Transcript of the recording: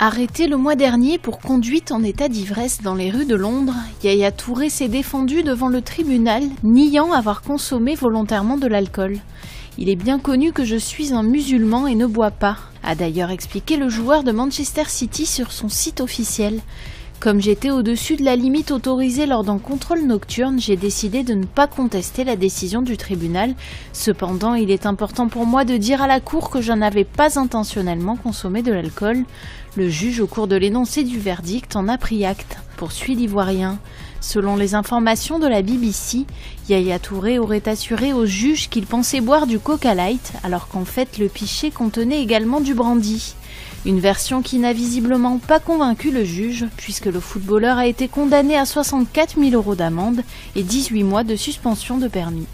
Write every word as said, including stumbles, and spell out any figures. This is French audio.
Arrêté le mois dernier pour conduite en état d'ivresse dans les rues de Londres, Yaya Touré s'est défendu devant le tribunal, niant avoir consommé volontairement de l'alcool. « Il est bien connu que je suis un musulman et ne bois pas », a d'ailleurs expliqué le joueur de Manchester City sur son site officiel. « Comme j'étais au-dessus de la limite autorisée lors d'un contrôle nocturne, j'ai décidé de ne pas contester la décision du tribunal. Cependant, il est important pour moi de dire à la cour que je n'avais pas intentionnellement consommé de l'alcool. » Le juge, au cours de l'énoncé du verdict, en a pris acte, poursuit l'Ivoirien. Selon les informations de la B B C, Yaya Touré aurait assuré au juge qu'il pensait boire du Coca Light, alors qu'en fait le pichet contenait également du brandy. Une version qui n'a visiblement pas convaincu le juge, puisque le footballeur a été condamné à soixante-quatre mille euros d'amende et dix-huit mois de suspension de permis.